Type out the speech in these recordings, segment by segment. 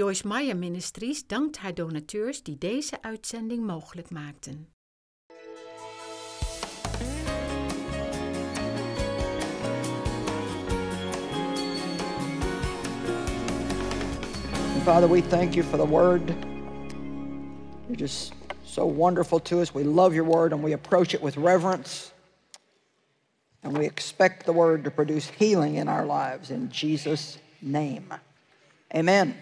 Joyce Meyer Ministries dankt haar donateurs die deze uitzending mogelijk maakten. Father, we thank you for the word. You're just so wonderful to us. We love your word and we approach it with reverence. And we expect the word to produce healing in our lives in Jesus' name. Amen.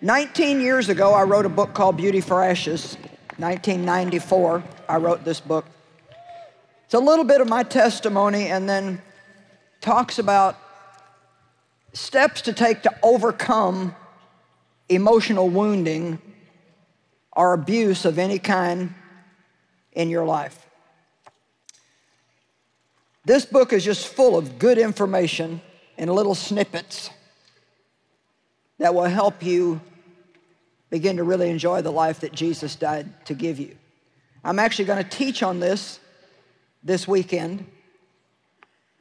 19 years ago, I wrote a book called Beauty for Ashes. 1994, I wrote this book. It's a little bit of my testimony and then talks about steps to take to overcome emotional wounding or abuse of any kind in your life. This book is just full of good information and little snippets that will help you begin to really enjoy the life that Jesus died to give you. I'm actually going to teach on this weekend.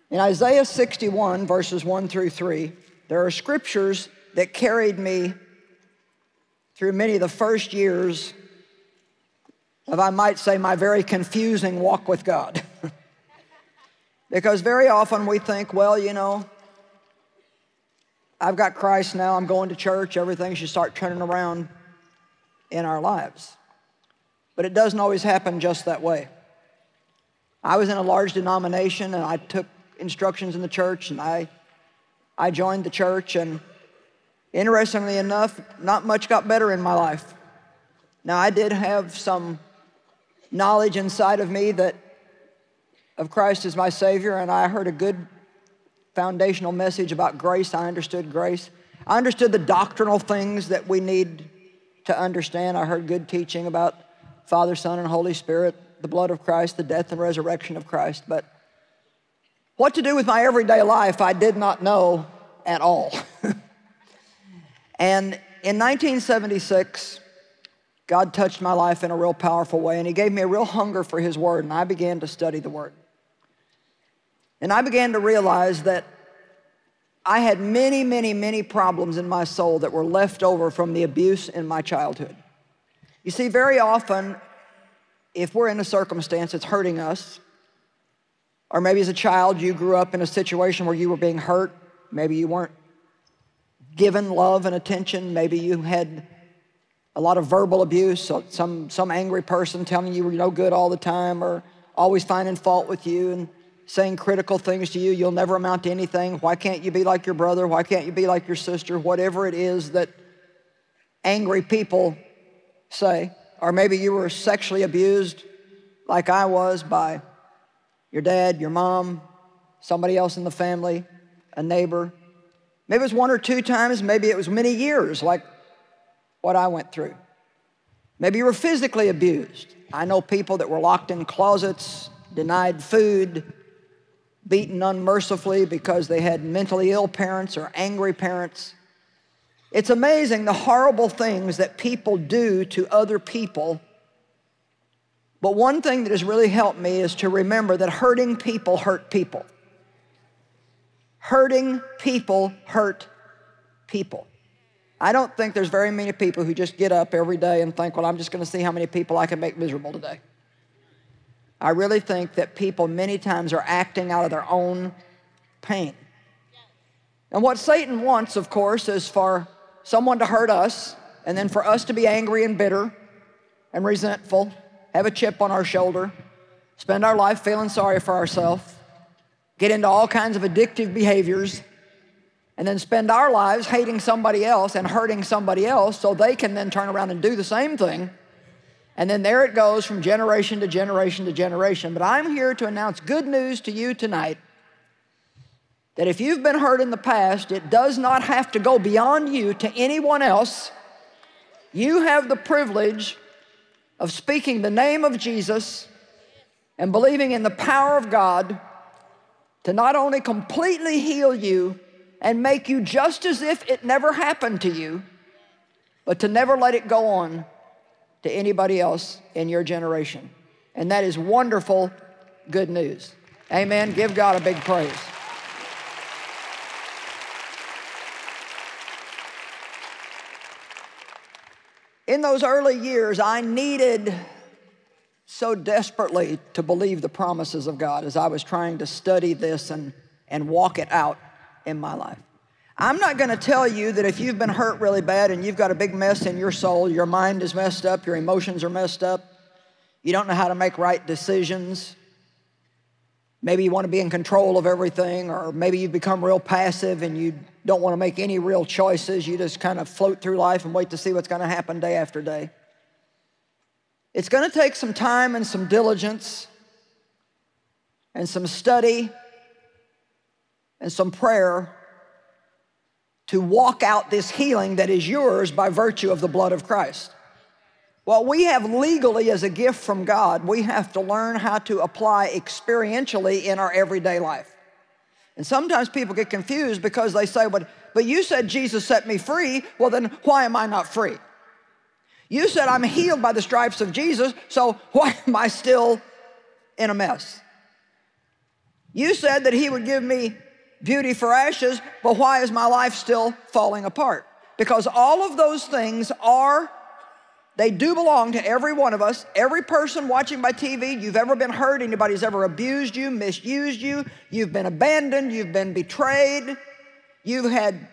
In Isaiah 61, verses 1 through 3, there are scriptures that carried me through many of the first years of, I might say, my very confusing walk with God. Because very often we think, well, you know, I've got Christ now, I'm going to church, everything should start turning around in our lives. But it doesn't always happen just that way. I was in a large denomination and I took instructions in the church and I joined the church, and interestingly enough, not much got better in my life. Now, I did have some knowledge inside of me that of Christ as my Savior, and I heard a good foundational message about grace. I understood grace. I understood the doctrinal things that we need to understand. I heard good teaching about Father, Son, and Holy Spirit, the blood of Christ, the death and resurrection of Christ. But what to do with my everyday life, I did not know at all. And in 1976, God touched my life in a real powerful way, and he gave me a real hunger for his word, and I began to study the word. And I began to realize that I had many, many, many problems in my soul that were left over from the abuse in my childhood. You see, very often, if we're in a circumstance that's hurting us, or maybe as a child you grew up in a situation where you were being hurt, maybe you weren't given love and attention. Maybe you had a lot of verbal abuse, or some angry person telling you were no good all the time, or always finding fault with you and saying critical things to you. You'll never amount to anything. Why can't you be like your brother? Why can't you be like your sister? Whatever it is that angry people say. Or maybe you were sexually abused like I was by your dad, your mom, somebody else in the family, a neighbor. Maybe it was one or two times. Maybe it was many years, like what I went through. Maybe you were physically abused. I know people that were locked in closets, denied food, beaten unmercifully because they had mentally ill parents or angry parents. It's amazing the horrible things that people do to other people. But one thing that has really helped me is to remember that hurting people hurt people. Hurting people hurt people. I don't think there's very many people who just get up every day and think, well, I'm just going to see how many people I can make miserable today. I really think that people many times are acting out of their own pain. And what Satan wants, of course, is for someone to hurt us and then for us to be angry and bitter and resentful, have a chip on our shoulder, spend our life feeling sorry for ourselves, get into all kinds of addictive behaviors, and then spend our lives hating somebody else and hurting somebody else so they can then turn around and do the same thing. And then there it goes from generation to generation to generation. But I'm here to announce good news to you tonight that if you've been hurt in the past, it does not have to go beyond you to anyone else. You have the privilege of speaking the name of Jesus and believing in the power of God to not only completely heal you and make you just as if it never happened to you, but to never let it go on to anybody else in your generation. And that is wonderful good news. Amen. Give God a big praise. In those early years, I needed so desperately to believe the promises of God as I was trying to study this and walk it out in my life. I'm not going to tell you that if you've been hurt really bad and you've got a big mess in your soul, your mind is messed up, your emotions are messed up, you don't know how to make right decisions, maybe you want to be in control of everything, or maybe you've become real passive and you don't want to make any real choices, you just kind of float through life and wait to see what's going to happen day after day. It's going to take some time and some diligence and some study and some prayer to walk out this healing that is yours by virtue of the blood of Christ. What we have legally as a gift from God, we have to learn how to apply experientially in our everyday life. And sometimes people get confused because they say, but you said Jesus set me free, well then why am I not free? You said I'm healed by the stripes of Jesus, so why am I still in a mess? You said that he would give me beauty for ashes, but why is my life still falling apart? Because all of those things are, they do belong to every one of us. Every person watching by TV, you've ever been hurt, anybody's ever abused you, misused you, you've been abandoned, you've been betrayed, you've had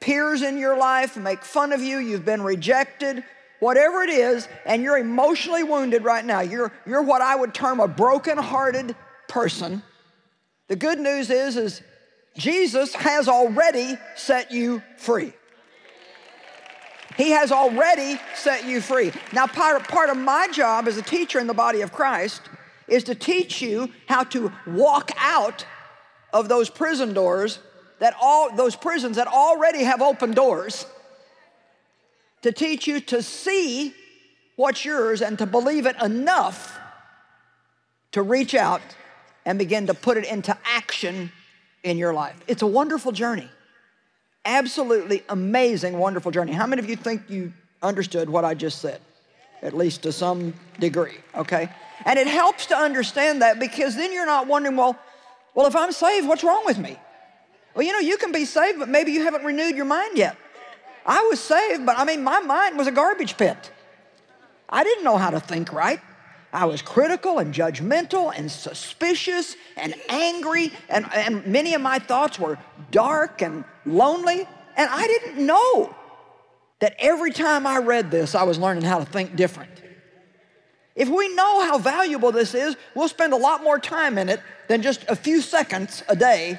peers in your life make fun of you, you've been rejected, whatever it is, and you're emotionally wounded right now. You're what I would term a broken-hearted person. The good news is Jesus has already set you free. He has already set you free. Now, part of my job as a teacher in the body of Christ is to teach you how to walk out of those prison doors, those prisons that already have open doors, to teach you to see what's yours and to believe it enough to reach out and begin to put it into action in your life. It's a wonderful journey. Absolutely amazing, wonderful journey. How many of you think you understood what I just said? At least to some degree, okay? And it helps to understand that because then you're not wondering, well, if I'm saved, what's wrong with me? Well, you know, you can be saved, but maybe you haven't renewed your mind yet. I was saved, but I mean, my mind was a garbage pit. I didn't know how to think right. I was critical and judgmental and suspicious and angry, and many of my thoughts were dark and lonely, and I didn't know that every time I read this, I was learning how to think different. If we know how valuable this is, we'll spend a lot more time in it than just a few seconds a day,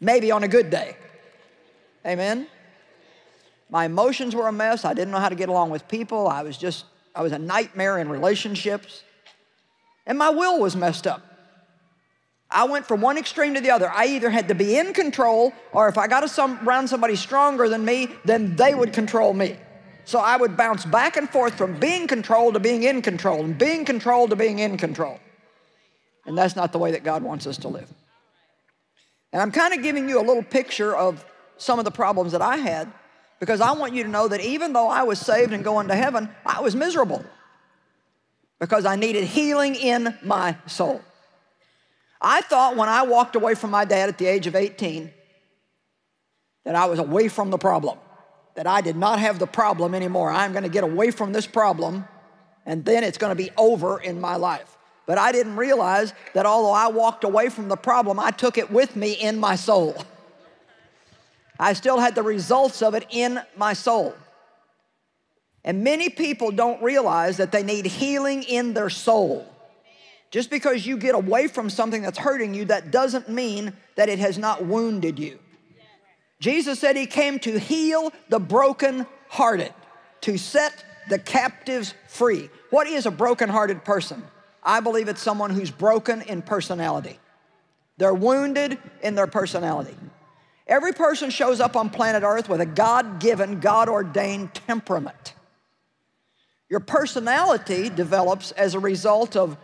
maybe on a good day. Amen? My emotions were a mess. I didn't know how to get along with people. I was a nightmare in relationships, and my will was messed up. I went from one extreme to the other. I either had to be in control, or if I got around somebody stronger than me, then they would control me. So I would bounce back and forth from being controlled to being in control, and being controlled to being in control. And that's not the way that God wants us to live. And I'm kind of giving you a little picture of some of the problems that I had, because I want you to know that even though I was saved and going to heaven, I was miserable because I needed healing in my soul. I thought when I walked away from my dad at the age of 18 that I was away from the problem, that I did not have the problem anymore. I'm going to get away from this problem, and then it's going to be over in my life. But I didn't realize that although I walked away from the problem, I took it with me in my soul. I still had the results of it in my soul. And many people don't realize that they need healing in their soul. Just because you get away from something that's hurting you, that doesn't mean that it has not wounded you. Jesus said he came to heal the brokenhearted, to set the captives free. What is a brokenhearted person? I believe it's someone who's broken in personality. They're wounded in their personality. Every person shows up on planet Earth with a God-given, God-ordained temperament. Your personality develops as a result of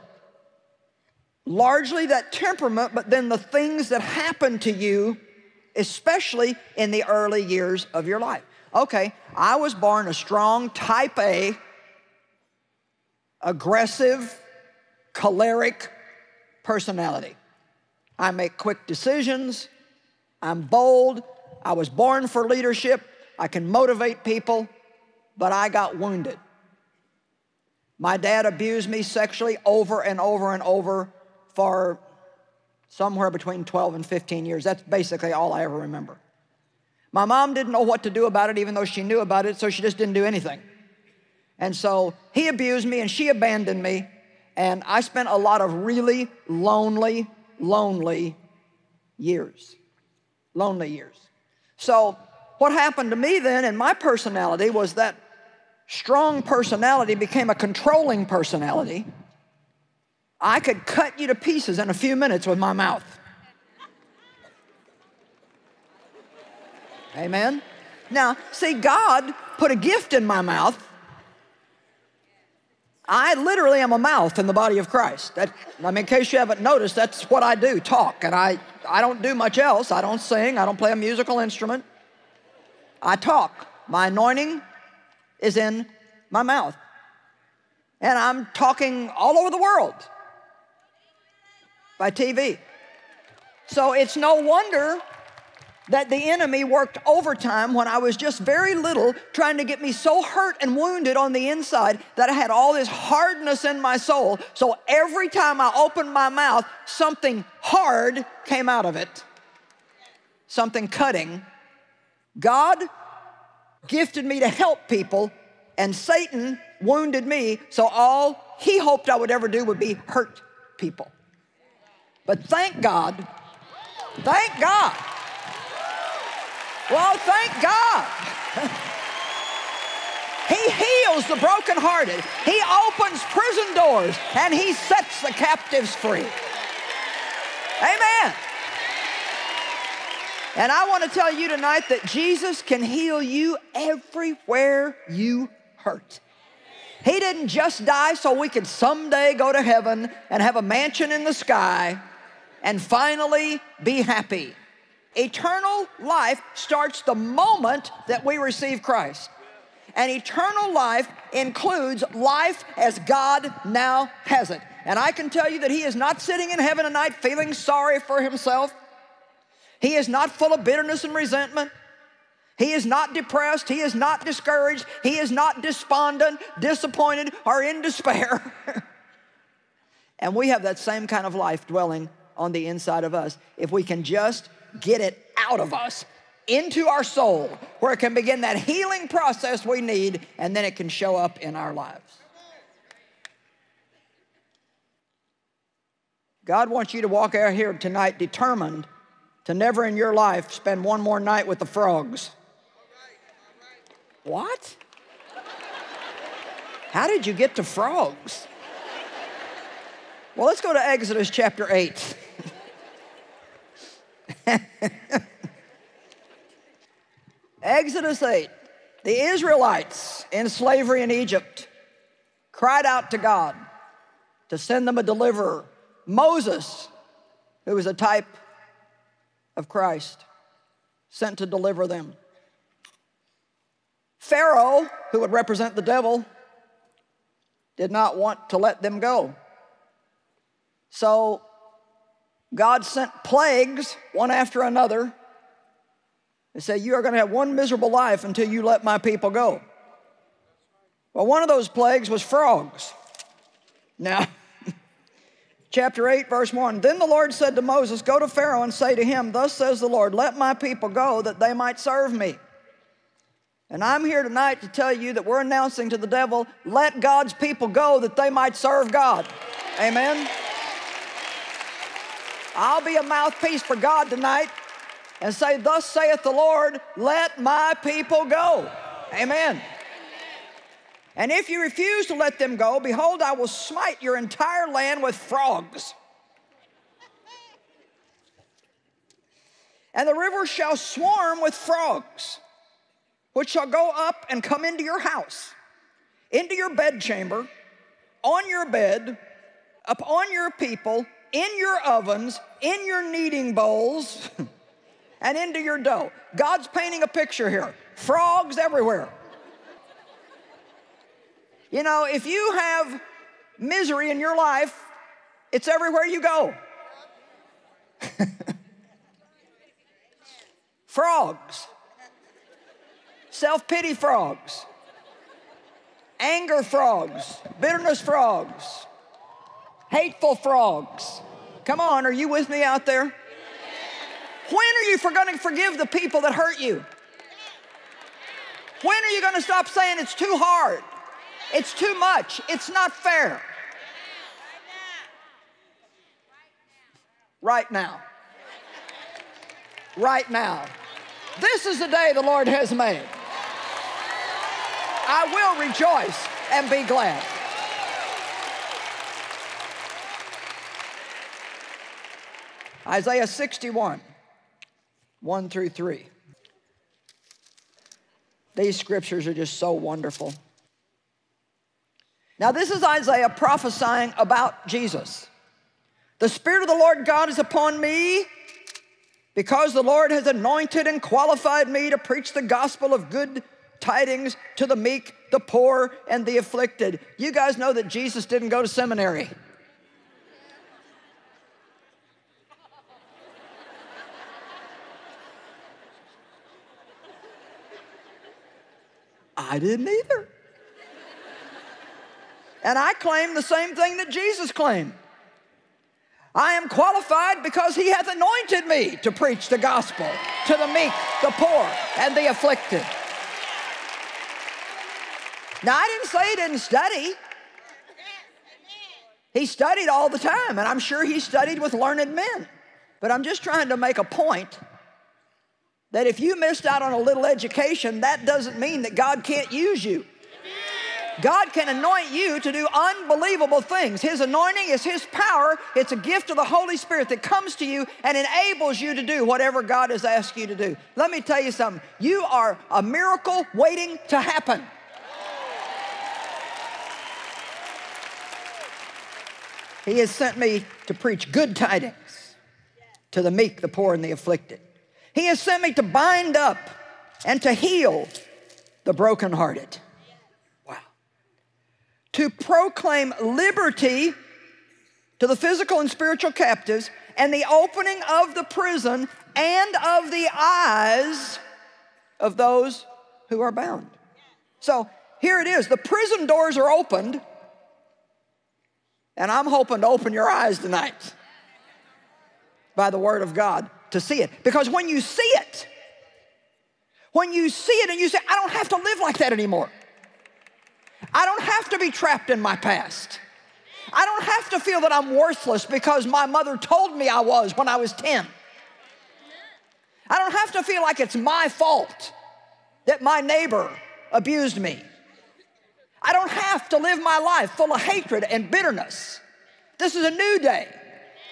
largely that temperament, but then the things that happen to you, especially in the early years of your life. Okay, I was born a strong, type A, aggressive, choleric personality. I make quick decisions. I'm bold. I was born for leadership. I can motivate people. but I got wounded. My dad abused me sexually over and over and over for somewhere between 12 and 15 years. That's basically all I ever remember. My mom didn't know what to do about it, even though she knew about it, so she just didn't do anything. And so he abused me and she abandoned me, and I spent a lot of really lonely years. Lonely years. So what happened to me then in my personality was that strong personality became a controlling personality. I could cut you to pieces in a few minutes with my mouth. Amen? Now, see, God put a gift in my mouth. I literally am a mouth in the body of Christ. In case you haven't noticed, that's what I do, talk. And I don't do much else. I don't sing. I don't play a musical instrument. I talk. My anointing is in my mouth. And I'm talking all over the world by TV. So it's no wonder that the enemy worked overtime when I was just very little, trying to get me so hurt and wounded on the inside that I had all this hardness in my soul. So every time I opened my mouth, something hard came out of it, something cutting. God gifted me to help people, and Satan wounded me, so all he hoped I would ever do would be hurt people. But thank God, well, thank God. He heals the brokenhearted. He opens prison doors, and he sets the captives free. Amen. And I want to tell you tonight that Jesus can heal you everywhere you hurt. He didn't just die so we could someday go to heaven and have a mansion in the sky and finally be happy. Eternal life starts the moment that we receive Christ. And eternal life includes life as God now has it. And I can tell you that he is not sitting in heaven tonight feeling sorry for himself. He is not full of bitterness and resentment. He is not depressed. He is not discouraged. He is not despondent, disappointed, or in despair. And we have that same kind of life dwelling on the inside of us if we can just get it out of us into our soul, where it can begin that healing process we need, and then it can show up in our lives. God wants you to walk out here tonight determined to never in your life spend one more night with the frogs. What? How did you get to frogs? Well, let's go to Exodus chapter 8. Exodus 8. The Israelites in slavery in Egypt cried out to God to send them a deliverer. Moses, who was a type of Christ, sent to deliver them. Pharaoh, who would represent the devil, did not want to let them go. So God sent plagues one after another. They said, you are going to have one miserable life until you let my people go. Well, one of those plagues was frogs. Now, chapter 8, verse 1, then the Lord said to Moses, go to Pharaoh and say to him, thus says the Lord, let my people go that they might serve me. And I'm here tonight to tell you that we're announcing to the devil, let God's people go that they might serve God. Amen. I'll be a mouthpiece for God tonight and say, thus saith the Lord, let my people go. Amen. And if you refuse to let them go, behold, I will smite your entire land with frogs. And the rivers shall swarm with frogs, which shall go up and come into your house, into your bedchamber, on your bed, upon your people, in your ovens, in your kneading bowls, and into your dough. God's painting a picture here. Frogs everywhere. You know, if you have misery in your life, it's everywhere you go. Frogs. Self-pity frogs. Anger frogs, bitterness frogs, hateful frogs. Come on, are you with me out there? When are you going to forgive the people that hurt you? When are you going to stop saying it's too hard? It's too much. It's not fair. Right now. Right now. This is the day the Lord has made. I will rejoice and be glad. Isaiah 61, 1 through 3. These scriptures are just so wonderful. Now this is Isaiah prophesying about Jesus. The Spirit of the Lord God is upon me, because the Lord has anointed and qualified me to preach the gospel of good tidings to the meek, the poor, and the afflicted. You guys know that Jesus didn't go to seminary. I didn't either. And I claim the same thing that Jesus claimed. I am qualified because he hath anointed me to preach the gospel to the meek, the poor, and the afflicted. Now, I didn't say he didn't study. He studied all the time, and I'm sure he studied with learned men. But I'm just trying to make a point that if you missed out on a little education, that doesn't mean that God can't use you. God can anoint you to do unbelievable things. His anointing is his power. It's a gift of the Holy Spirit that comes to you and enables you to do whatever God has asked you to do. Let me tell you something. You are a miracle waiting to happen. He has sent me to preach good tidings to the meek, the poor, and the afflicted. He has sent me to bind up and to heal the brokenhearted. To proclaim liberty to the physical and spiritual captives and the opening of the prison and of the eyes of those who are bound. So here it is. The prison doors are opened, and I'm hoping to open your eyes tonight by the word of God to see it. Because when you see it and you say, I don't have to live like that anymore. I don't have to be trapped in my past. I don't have to feel that I'm worthless because my mother told me I was when I was 10. I don't have to feel like it's my fault that my neighbor abused me. I don't have to live my life full of hatred and bitterness. This is a new day.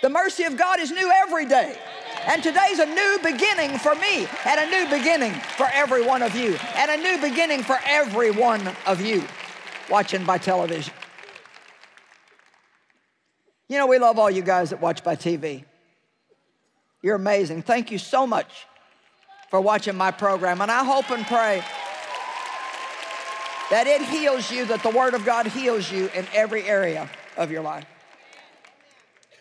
The mercy of God is new every day. And today's a new beginning for me, and a new beginning for every one of you, and a new beginning for every one of you watching by television. You know, we love all you guys that watch by TV. You're amazing. Thank you so much for watching my program, and I hope and pray that it heals you, that the Word of God heals you in every area of your life.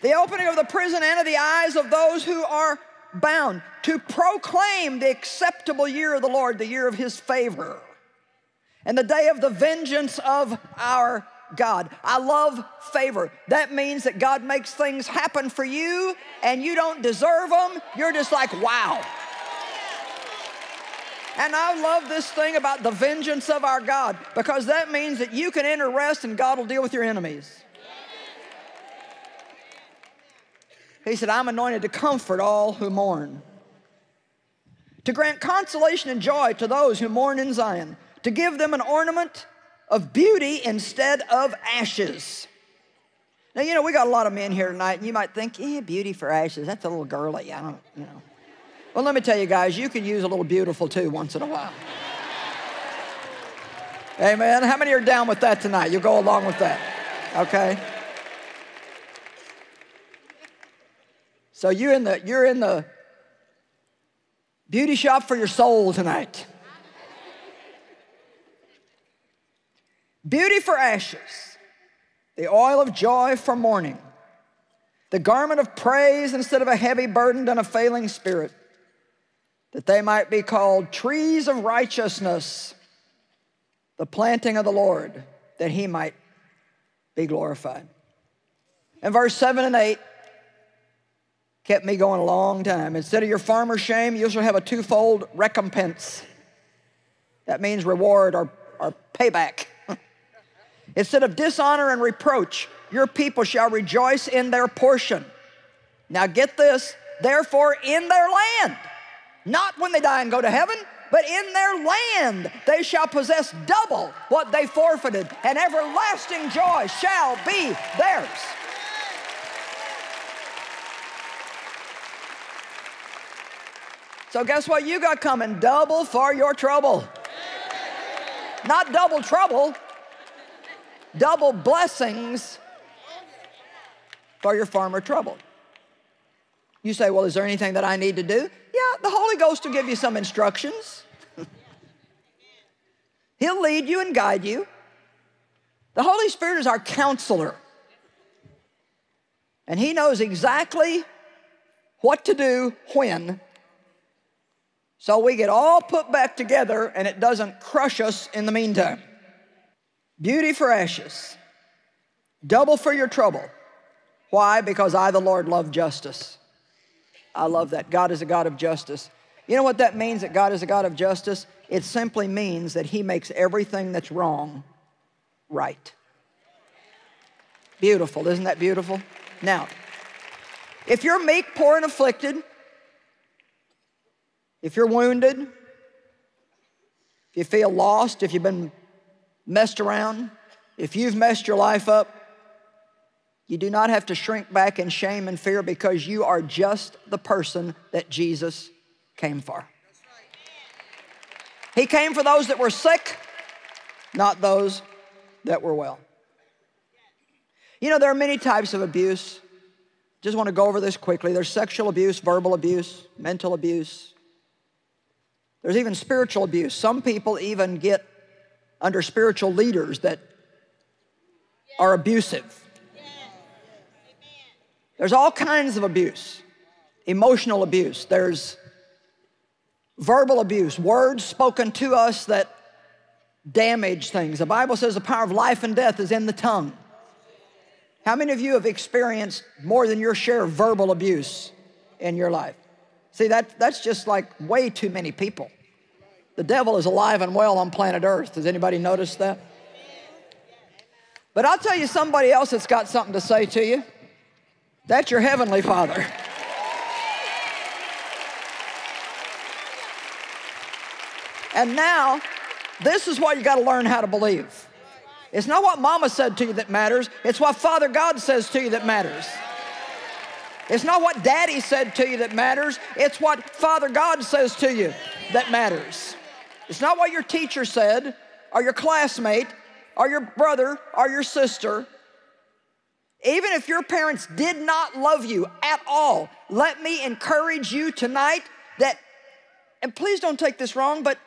The opening of the prison and of the eyes of those who are bound, to proclaim the acceptable year of the Lord, the year of his favor, and the day of the vengeance of our God. I love favor. That means that God makes things happen for you, and you don't deserve them. You're just like, wow. And I love this thing about the vengeance of our God, because that means that you can enter rest and God will deal with your enemies. He said, I'm anointed to comfort all who mourn, to grant consolation and joy to those who mourn in Zion, to give them an ornament of beauty instead of ashes. Now, you know, we got a lot of men here tonight, and you might think, yeah, beauty for ashes, that's a little girly, I don't, you know. Well, let me tell you guys, you can use a little beautiful too once in a while. Amen. How many are down with that tonight? You'll go along with that, okay? So you're in the beauty shop for your soul tonight. Beauty for ashes, the oil of joy for mourning, the garment of praise instead of a heavy, burdened, and a failing spirit, that they might be called trees of righteousness, the planting of the Lord, that he might be glorified. And verse 7 and 8 kept me going a long time. Instead of your former shame, you shall have a twofold recompense. That means reward or payback. Instead of dishonor and reproach, your people shall rejoice in their portion. Now get this, therefore in their land, not when they die and go to heaven, but in their land they shall possess double what they forfeited, and everlasting joy shall be theirs. So guess what you got coming? Double for your trouble. Not double trouble, double blessings for your former trouble. You say, well, is there anything that I need to do? Yeah, the Holy Ghost will give you some instructions. He'll lead you and guide you. The Holy Spirit is our counselor. And he knows exactly what to do when. So we get all put back together and it doesn't crush us in the meantime. Beauty for ashes. Double for your trouble. Why? Because I, the Lord, love justice. I love that. God is a God of justice. You know what that means, that God is a God of justice? It simply means that he makes everything that's wrong right. Beautiful. Isn't that beautiful? Now, if you're meek, poor, and afflicted, if you're wounded, if you feel lost, if you've been messed around, if you've messed your life up, you do not have to shrink back in shame and fear, because you are just the person that Jesus came for. He came for those that were sick, not those that were well. You know, there are many types of abuse. Just want to go over this quickly. There's sexual abuse, verbal abuse, mental abuse. There's even spiritual abuse. Some people even get under spiritual leaders that are abusive. There's all kinds of abuse. Emotional abuse. There's verbal abuse. Words spoken to us that damage things. The Bible says the power of life and death is in the tongue. How many of you have experienced more than your share of verbal abuse in your life? See, that's just like way too many people. The devil is alive and well on planet Earth. Has anybody noticed that? But I'll tell you somebody else that's got something to say to you. That's your heavenly Father. And now, this is what you got to learn how to believe. It's not what Mama said to you that matters. It's what Father God says to you that matters. It's not what Daddy said to you that matters. It's what Father God says to you that matters. It's not what your teacher said, or your classmate, or your brother, or your sister. Even if your parents did not love you at all, let me encourage you tonight that, and please don't take this wrong, but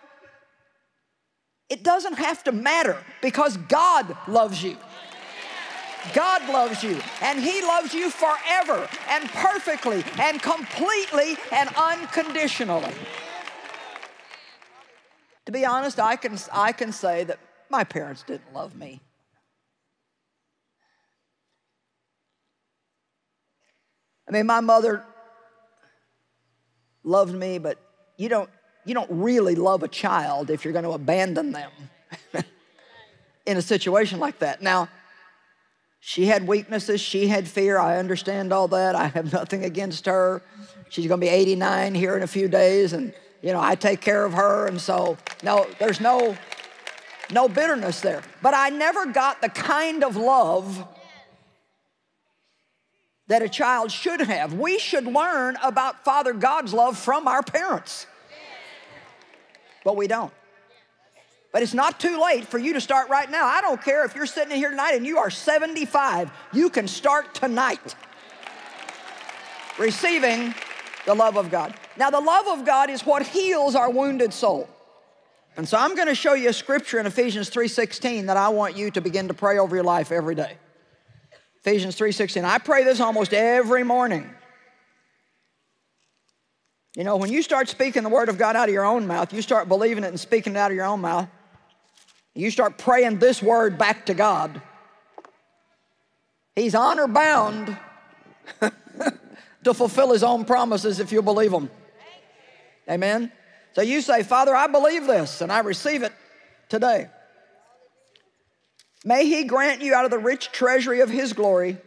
it doesn't have to matter, because God loves you. God loves you, and he loves you forever and perfectly and completely and unconditionally. To be honest, I can say that my parents didn't love me. I mean, my mother loved me, but you don't really love a child if you're going to abandon them in a situation like that. Now, she had weaknesses. She had fear. I understand all that. I have nothing against her. She's going to be 89 here in a few days, and, you know, I take care of her, and so, no, there's no bitterness there. But I never got the kind of love that a child should have. We should learn about Father God's love from our parents. But we don't. But it's not too late for you to start right now. I don't care if you're sitting in here tonight and you are 75. You can start tonight receiving the love of God. Now, the love of God is what heals our wounded soul. And so I'm going to show you a scripture in Ephesians 3:16 that I want you to begin to pray over your life every day. Ephesians 3:16. I pray this almost every morning. You know, when you start speaking the word of God out of your own mouth, you start believing it and speaking it out of your own mouth, You start praying this word back to God. He's honor bound to fulfill his own promises if you believe them. Amen? So you say, Father, I believe this and I receive it today. May he grant you out of the rich treasury of his glory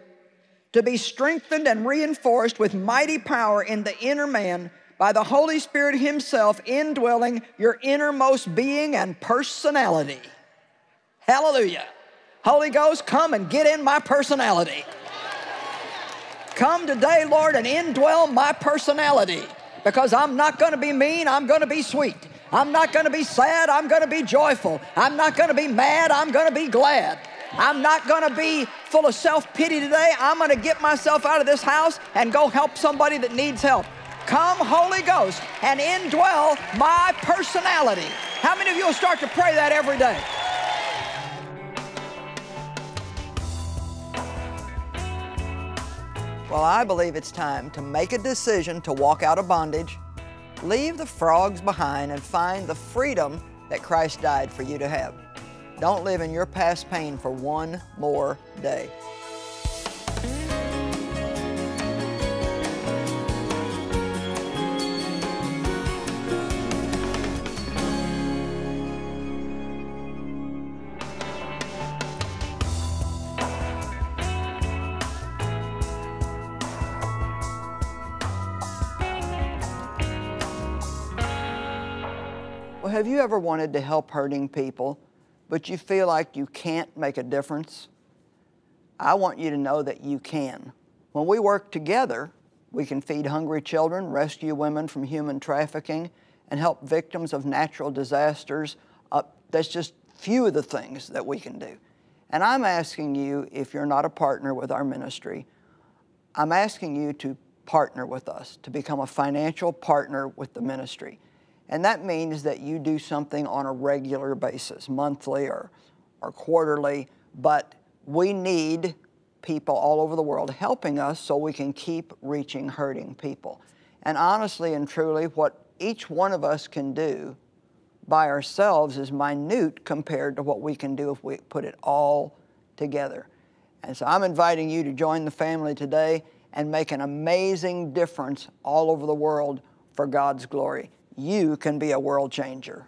to be strengthened and reinforced with mighty power in the inner man by the Holy Spirit himself indwelling your innermost being and personality. Hallelujah. Holy Ghost, come and get in my personality. Come today, Lord, and indwell my personality, because I'm not going to be mean, I'm going to be sweet. I'm not going to be sad, I'm going to be joyful. I'm not going to be mad, I'm going to be glad. I'm not going to be full of self-pity today. I'm going to get myself out of this house and go help somebody that needs help. Come, Holy Ghost, and indwell my personality. How many of you will start to pray that every day? Well, I believe it's time to make a decision to walk out of bondage, leave the frogs behind, and find the freedom that Christ died for you to have. Don't live in your past pain for one more day. Have you ever wanted to help hurting people, but you feel like you can't make a difference? I want you to know that you can. When we work together, we can feed hungry children, rescue women from human trafficking, and help victims of natural disasters. That's just few of the things that we can do. And I'm asking you, if you're not a partner with our ministry, I'm asking you to partner with us, to become a financial partner with the ministry. And that means that you do something on a regular basis, monthly or quarterly, but we need people all over the world helping us so we can keep reaching hurting people. And honestly and truly, what each one of us can do by ourselves is minute compared to what we can do if we put it all together. And so I'm inviting you to join the family today and make an amazing difference all over the world for God's glory. You can be a world changer.